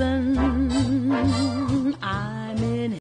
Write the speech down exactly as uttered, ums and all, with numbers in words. heaven.